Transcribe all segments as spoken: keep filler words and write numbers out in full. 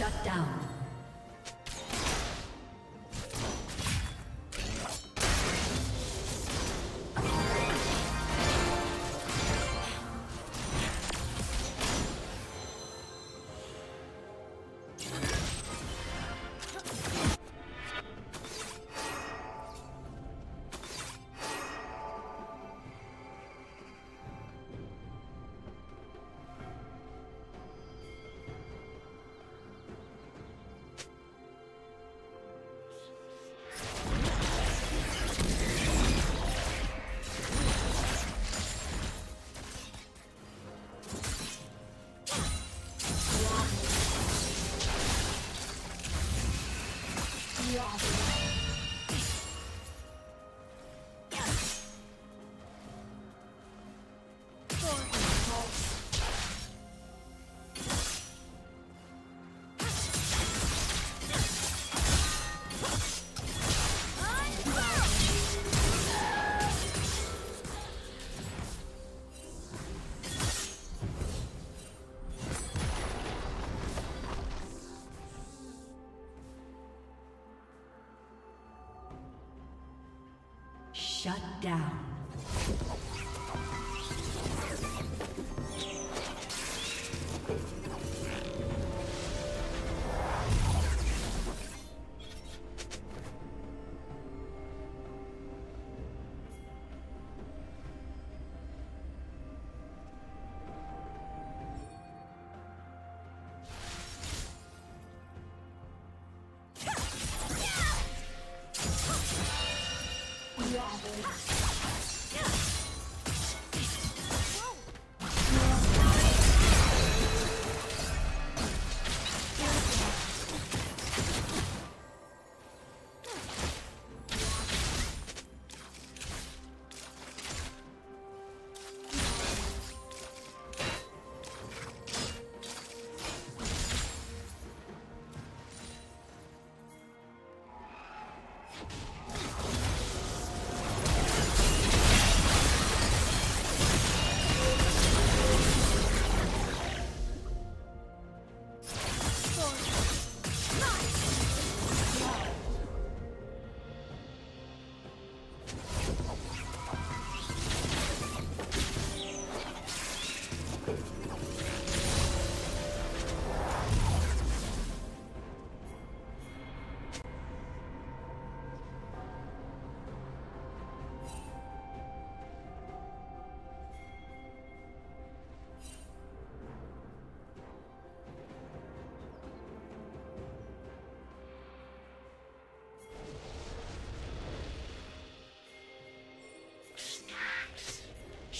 Shut down. Shut down.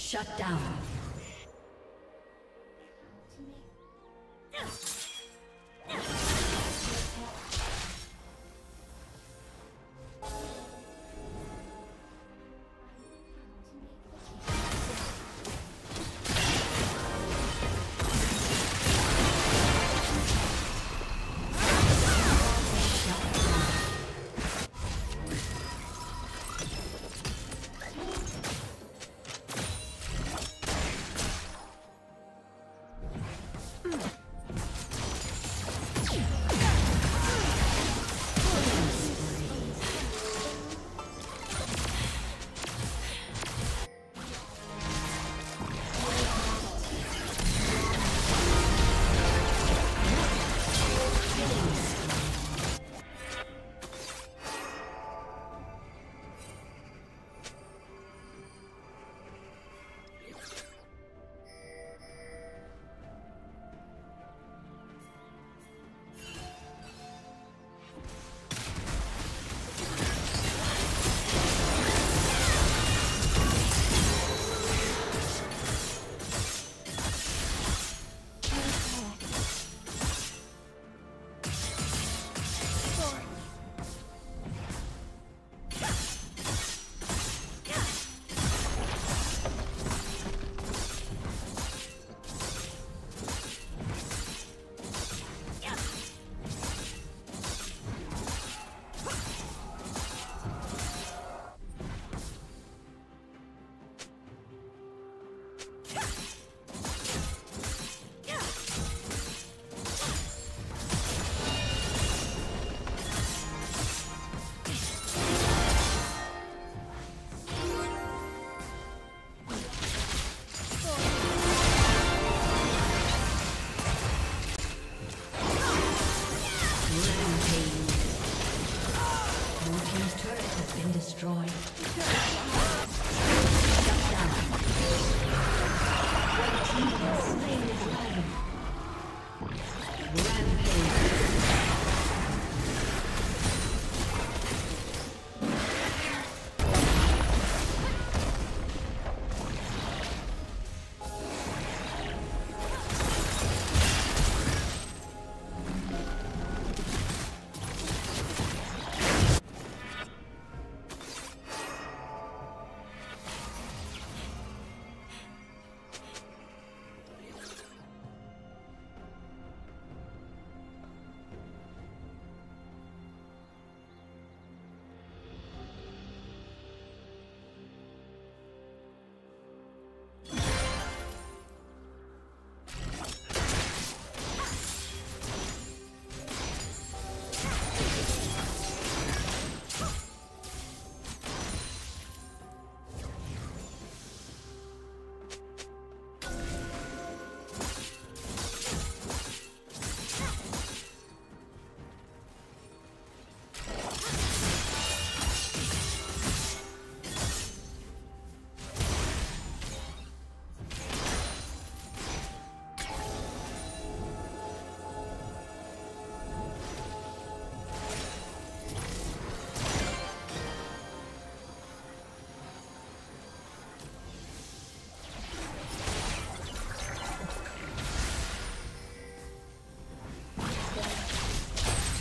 Shut down.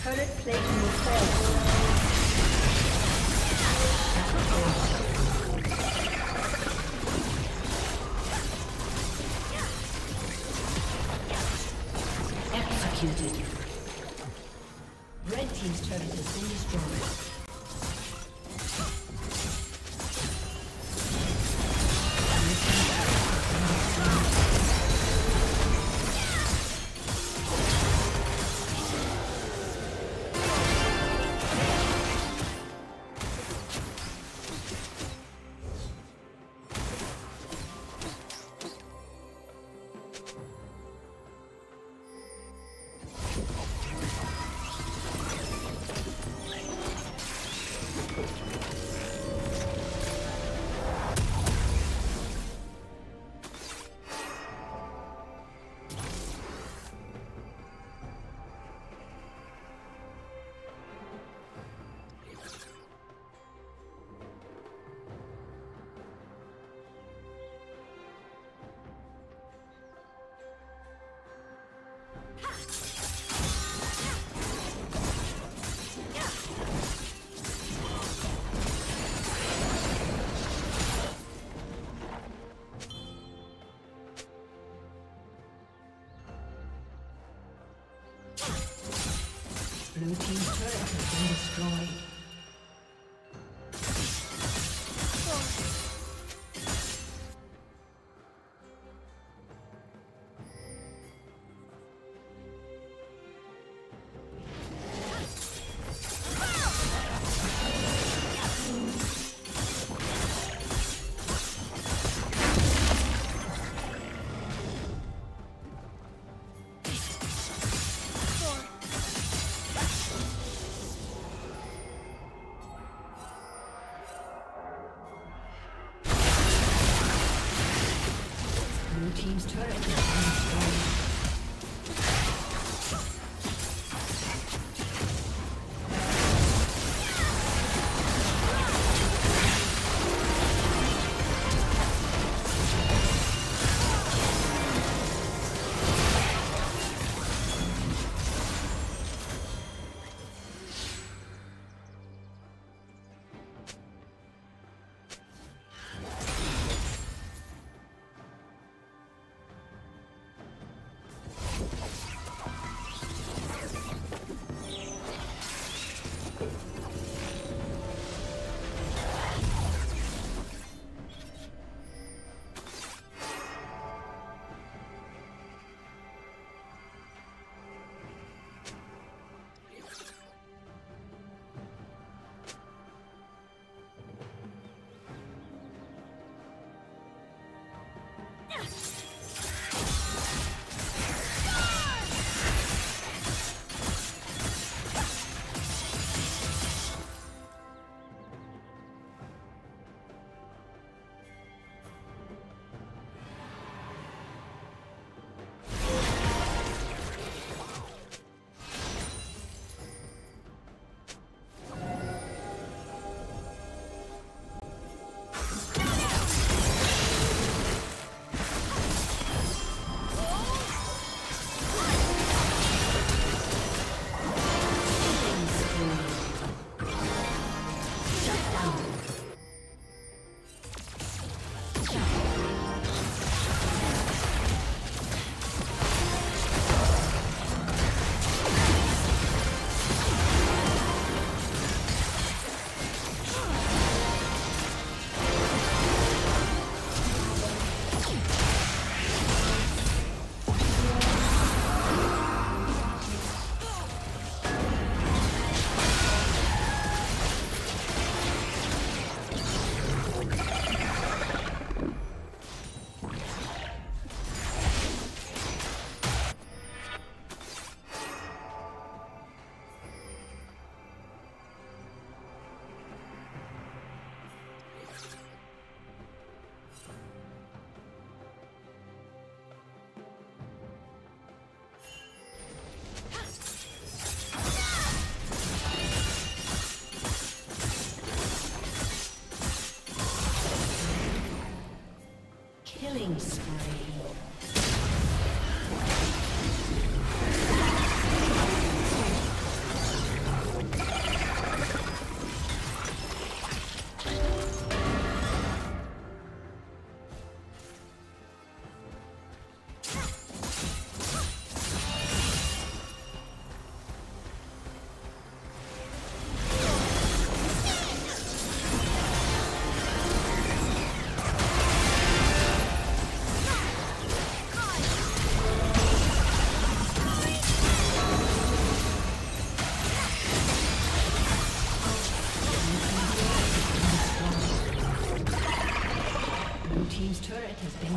Current plating will fail. Executed. Red team's turret has been destroyed. Blue team's turret has been destroyed.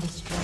destroyed.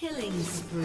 Killing spree.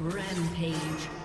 Rampage.